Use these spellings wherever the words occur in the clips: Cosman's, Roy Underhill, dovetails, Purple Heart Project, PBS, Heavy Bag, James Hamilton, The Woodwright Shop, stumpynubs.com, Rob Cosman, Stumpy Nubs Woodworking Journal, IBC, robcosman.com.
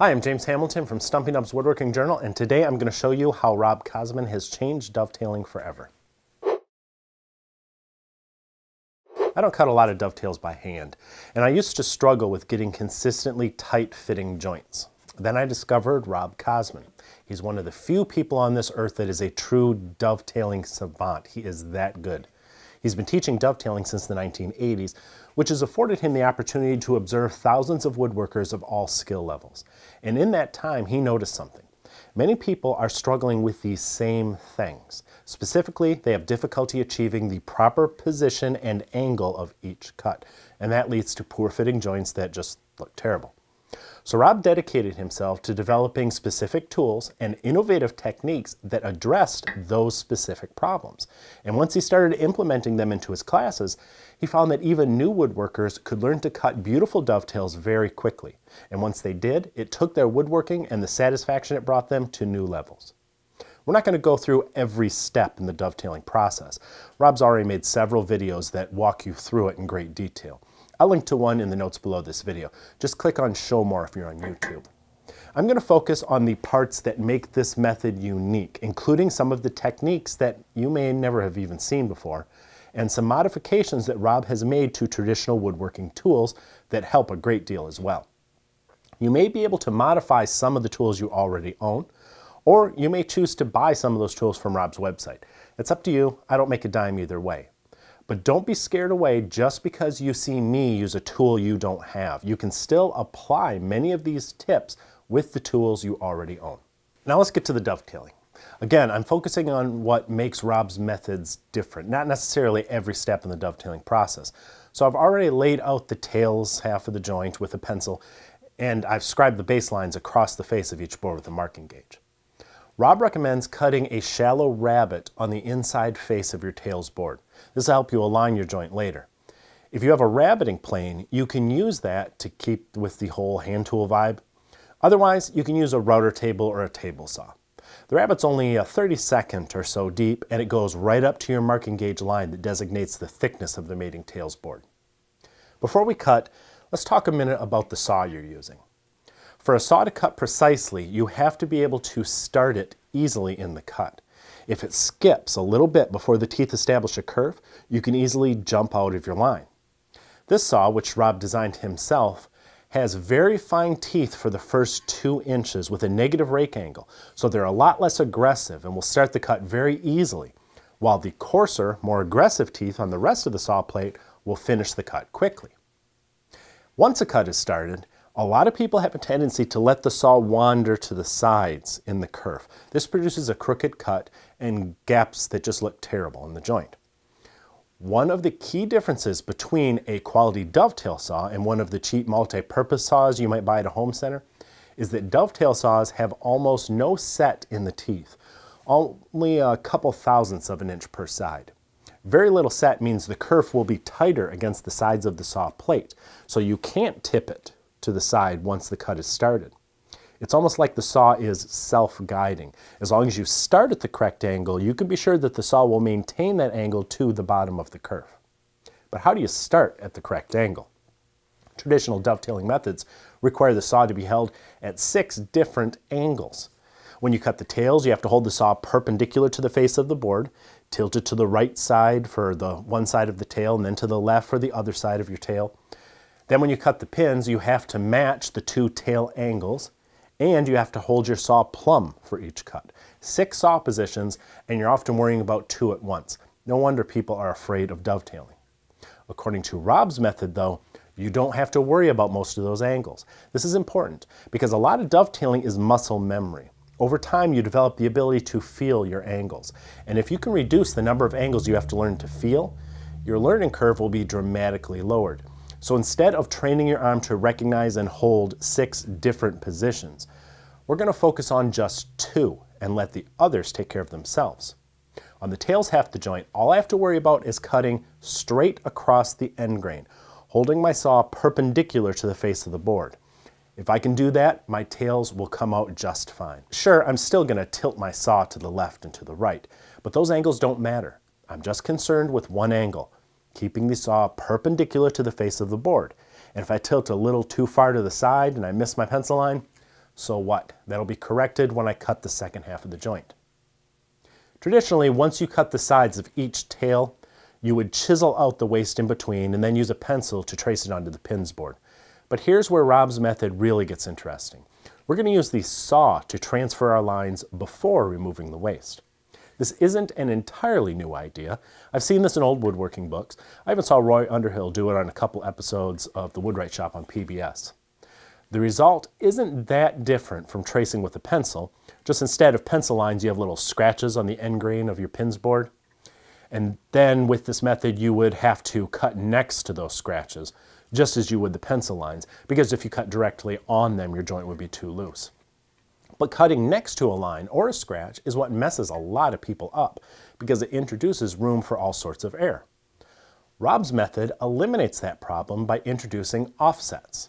Hi, I'm James Hamilton from Stumpy Nubs Woodworking Journal, and today I'm going to show you how Rob Cosman has changed dovetailing forever. I don't cut a lot of dovetails by hand, and I used to struggle with getting consistently tight-fitting joints. Then I discovered Rob Cosman. He's one of the few people on this earth that is a true dovetailing savant. He is that good. He's been teaching dovetailing since the 1980s, which has afforded him the opportunity to observe thousands of woodworkers of all skill levels. And in that time, he noticed something. Many people are struggling with these same things. Specifically, they have difficulty achieving the proper position and angle of each cut, and that leads to poor fitting joints that just look terrible. So Rob dedicated himself to developing specific tools and innovative techniques that addressed those specific problems. And once he started implementing them into his classes, he found that even new woodworkers could learn to cut beautiful dovetails very quickly. And once they did, it took their woodworking and the satisfaction it brought them to new levels. We're not going to go through every step in the dovetailing process. Rob's already made several videos that walk you through it in great detail. I'll link to one in the notes below this video. Just click on Show More if you're on YouTube. I'm going to focus on the parts that make this method unique, including some of the techniques that you may never have even seen before, and some modifications that Rob has made to traditional woodworking tools that help a great deal as well. You may be able to modify some of the tools you already own, or you may choose to buy some of those tools from Rob's website. It's up to you. I don't make a dime either way. But don't be scared away just because you see me use a tool you don't have. You can still apply many of these tips with the tools you already own. Now let's get to the dovetailing. Again, I'm focusing on what makes Rob's methods different, not necessarily every step in the dovetailing process. So I've already laid out the tails half of the joint with a pencil, and I've scribed the base lines across the face of each board with a marking gauge. Rob recommends cutting a shallow rabbet on the inside face of your tails board. This will help you align your joint later. If you have a rabbeting plane, you can use that to keep with the whole hand tool vibe. Otherwise, you can use a router table or a table saw. The rabbet's only a 32nd or so deep, and it goes right up to your marking gauge line that designates the thickness of the mating tails board. Before we cut, let's talk a minute about the saw you're using. For a saw to cut precisely, you have to be able to start it easily in the cut. If it skips a little bit before the teeth establish a curve, you can easily jump out of your line. This saw, which Rob designed himself, has very fine teeth for the first 2 inches with a negative rake angle, so they're a lot less aggressive and will start the cut very easily, while the coarser, more aggressive teeth on the rest of the saw plate will finish the cut quickly. Once a cut is started, a lot of people have a tendency to let the saw wander to the sides in the kerf. This produces a crooked cut and gaps that just look terrible in the joint. One of the key differences between a quality dovetail saw and one of the cheap multi-purpose saws you might buy at a home center is that dovetail saws have almost no set in the teeth, only a couple thousandths of an inch per side. Very little set means the kerf will be tighter against the sides of the saw plate, so you can't tip it to the side once the cut is started. It's almost like the saw is self-guiding. As long as you start at the correct angle, you can be sure that the saw will maintain that angle to the bottom of the kerf. But how do you start at the correct angle? Traditional dovetailing methods require the saw to be held at 6 different angles. When you cut the tails, you have to hold the saw perpendicular to the face of the board, tilt it to the right side for the one side of the tail, and then to the left for the other side of your tail. Then when you cut the pins, you have to match the 2 tail angles, and you have to hold your saw plumb for each cut. 6 saw positions, and you're often worrying about 2 at once. No wonder people are afraid of dovetailing. According to Rob's method, though, you don't have to worry about most of those angles. This is important because a lot of dovetailing is muscle memory. Over time, you develop the ability to feel your angles. And if you can reduce the number of angles you have to learn to feel, your learning curve will be dramatically lowered. So instead of training your arm to recognize and hold 6 different positions, we're going to focus on just 2 and let the others take care of themselves. On the tails half the joint, all I have to worry about is cutting straight across the end grain, holding my saw perpendicular to the face of the board. If I can do that, my tails will come out just fine. Sure, I'm still going to tilt my saw to the left and to the right, but those angles don't matter. I'm just concerned with one angle, keeping the saw perpendicular to the face of the board. And if I tilt a little too far to the side and I miss my pencil line, so what? That'll be corrected when I cut the second half of the joint. Traditionally, once you cut the sides of each tail, you would chisel out the waste in between and then use a pencil to trace it onto the pins board. But here's where Rob's method really gets interesting. We're going to use the saw to transfer our lines before removing the waste. This isn't an entirely new idea. I've seen this in old woodworking books. I even saw Roy Underhill do it on a couple episodes of The Woodwright Shop on PBS. The result isn't that different from tracing with a pencil, just instead of pencil lines you have little scratches on the end grain of your pins board. And then with this method you would have to cut next to those scratches, just as you would the pencil lines, because if you cut directly on them your joint would be too loose. But cutting next to a line or a scratch is what messes a lot of people up, because it introduces room for all sorts of error. Rob's method eliminates that problem by introducing offsets.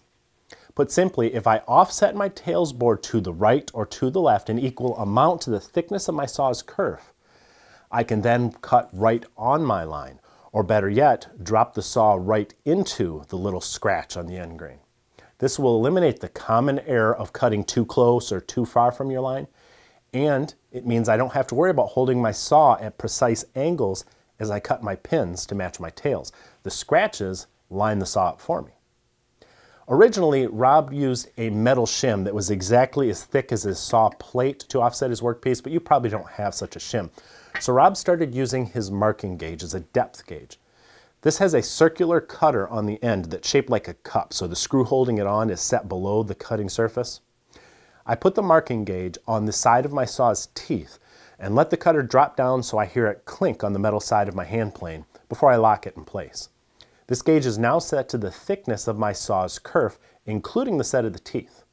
Put simply, if I offset my tails board to the right or to the left an equal amount to the thickness of my saw's curve, I can then cut right on my line, or better yet, drop the saw right into the little scratch on the end grain. This will eliminate the common error of cutting too close or too far from your line, and it means I don't have to worry about holding my saw at precise angles as I cut my pins to match my tails. The scratches line the saw up for me. Originally, Rob used a metal shim that was exactly as thick as his saw plate to offset his workpiece, but you probably don't have such a shim. So Rob started using his marking gauge as a depth gauge. This has a circular cutter on the end that's shaped like a cup, so the screw holding it on is set below the cutting surface. I put the marking gauge on the side of my saw's teeth and let the cutter drop down so I hear it clink on the metal side of my hand plane before I lock it in place. This gauge is now set to the thickness of my saw's kerf, including the set of the teeth.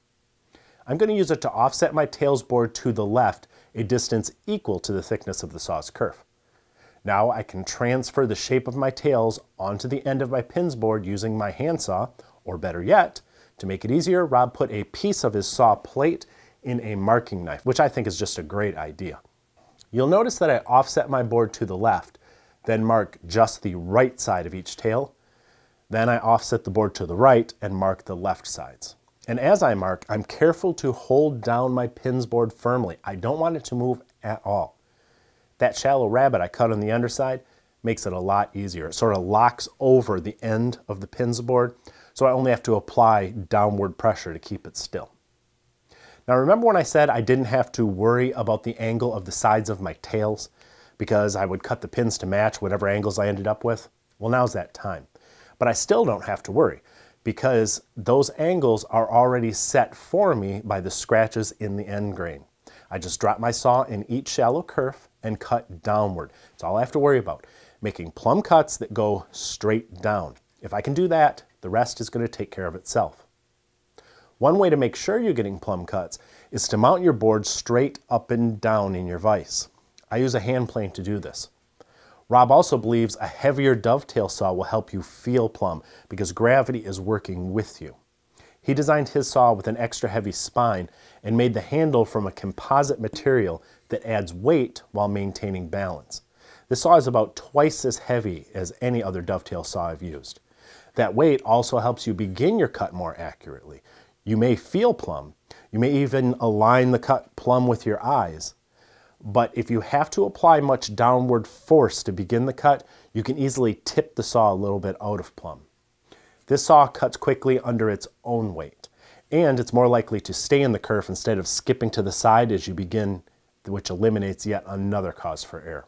I'm going to use it to offset my tails board to the left a distance equal to the thickness of the saw's kerf. Now I can transfer the shape of my tails onto the end of my pins board using my handsaw, or better yet, to make it easier, Rob put a piece of his saw plate in a marking knife, which I think is just a great idea. You'll notice that I offset my board to the left, then mark just the right side of each tail. Then I offset the board to the right and mark the left sides. And as I mark, I'm careful to hold down my pins board firmly. I don't want it to move at all. That shallow rabbit I cut on the underside makes it a lot easier. It sort of locks over the end of the pins board, so I only have to apply downward pressure to keep it still. Now remember when I said I didn't have to worry about the angle of the sides of my tails because I would cut the pins to match whatever angles I ended up with? Well, now's that time. But I still don't have to worry because those angles are already set for me by the scratches in the end grain. I just drop my saw in each shallow kerf and cut downward. That's all I have to worry about, making plumb cuts that go straight down. If I can do that, the rest is going to take care of itself. One way to make sure you're getting plumb cuts is to mount your board straight up and down in your vise. I use a hand plane to do this. Rob also believes a heavier dovetail saw will help you feel plumb because gravity is working with you. He designed his saw with an extra heavy spine and made the handle from a composite material that adds weight while maintaining balance. This saw is about twice as heavy as any other dovetail saw I've used. That weight also helps you begin your cut more accurately. You may feel plumb, you may even align the cut plumb with your eyes, but if you have to apply much downward force to begin the cut, you can easily tip the saw a little bit out of plumb. This saw cuts quickly under its own weight, and it's more likely to stay in the kerf instead of skipping to the side as you begin, which eliminates yet another cause for error.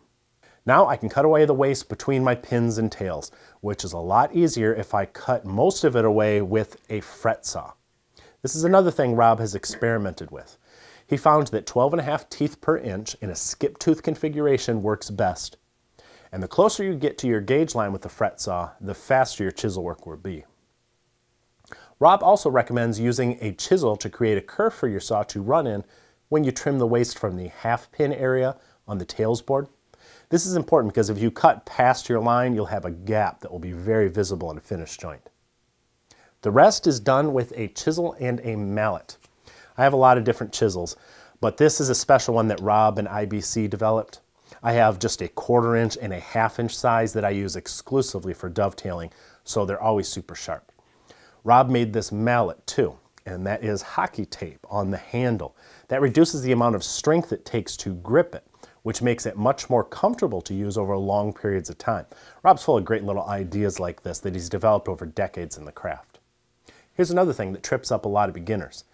Now I can cut away the waste between my pins and tails, which is a lot easier if I cut most of it away with a fret saw. This is another thing Rob has experimented with. He found that 12.5 teeth per inch in a skip tooth configuration works best. And the closer you get to your gauge line with the fret saw, the faster your chisel work will be. Rob also recommends using a chisel to create a kerf for your saw to run in when you trim the waste from the half pin area on the tails board. This is important because if you cut past your line, you'll have a gap that will be very visible in a finished joint. The rest is done with a chisel and a mallet. I have a lot of different chisels, but this is a special one that Rob and IBC developed. I have just a 1/4 inch and a 1/2 inch size that I use exclusively for dovetailing, so they're always super sharp. Rob made this mallet too, and that is hockey tape on the handle. That reduces the amount of strength it takes to grip it, which makes it much more comfortable to use over long periods of time. Rob's full of great little ideas like this that he's developed over decades in the craft. Here's another thing that trips up a lot of beginners.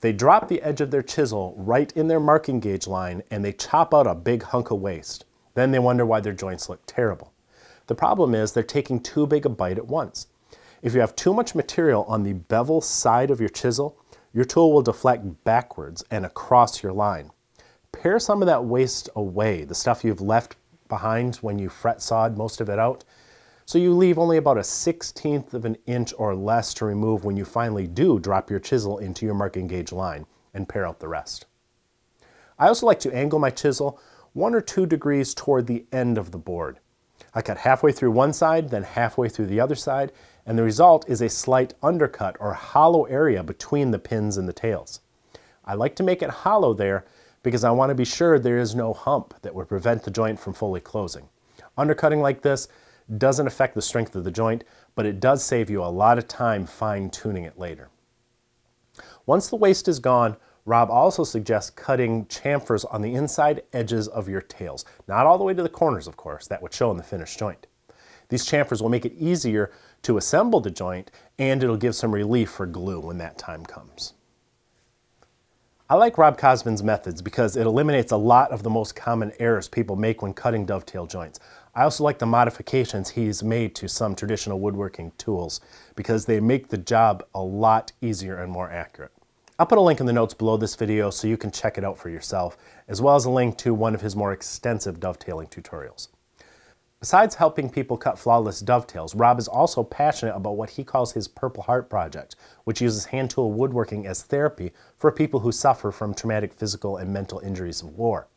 They drop the edge of their chisel right in their marking gauge line and they chop out a big hunk of waste. Then they wonder why their joints look terrible. The problem is they're taking too big a bite at once. If you have too much material on the bevel side of your chisel, your tool will deflect backwards and across your line. Pare some of that waste away, the stuff you've left behind when you fret sawed most of it out, so you leave only about a 1/16 of an inch or less to remove when you finally do drop your chisel into your marking gauge line and pare out the rest. I also like to angle my chisel 1 or 2 degrees toward the end of the board. I cut halfway through one side, then halfway through the other side, and the result is a slight undercut or hollow area between the pins and the tails. I like to make it hollow there because I want to be sure there is no hump that would prevent the joint from fully closing. Undercutting like this doesn't affect the strength of the joint, but it does save you a lot of time fine-tuning it later. Once the waste is gone, Rob also suggests cutting chamfers on the inside edges of your tails. Not all the way to the corners, of course, that would show in the finished joint. These chamfers will make it easier to assemble the joint, and it'll give some relief for glue when that time comes. I like Rob Cosman's methods because it eliminates a lot of the most common errors people make when cutting dovetail joints. I also like the modifications he's made to some traditional woodworking tools because they make the job a lot easier and more accurate. I'll put a link in the notes below this video so you can check it out for yourself, as well as a link to one of his more extensive dovetailing tutorials. Besides helping people cut flawless dovetails, Rob is also passionate about what he calls his Purple Heart Project, which uses hand tool woodworking as therapy for people who suffer from traumatic physical and mental injuries of war.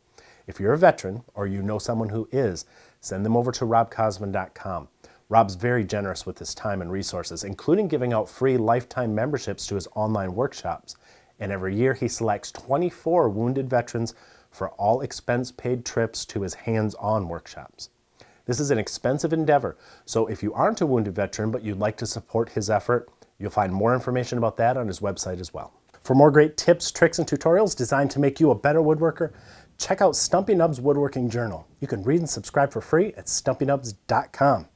If you're a veteran, or you know someone who is, send them over to robcosman.com. Rob's very generous with his time and resources, including giving out free lifetime memberships to his online workshops. And every year he selects 24 wounded veterans for all expense-paid trips to his hands-on workshops. This is an expensive endeavor, so if you aren't a wounded veteran but you'd like to support his effort, you'll find more information about that on his website as well. For more great tips, tricks, and tutorials designed to make you a better woodworker, check out Stumpy Nubs Woodworking Journal. You can read and subscribe for free at stumpynubs.com.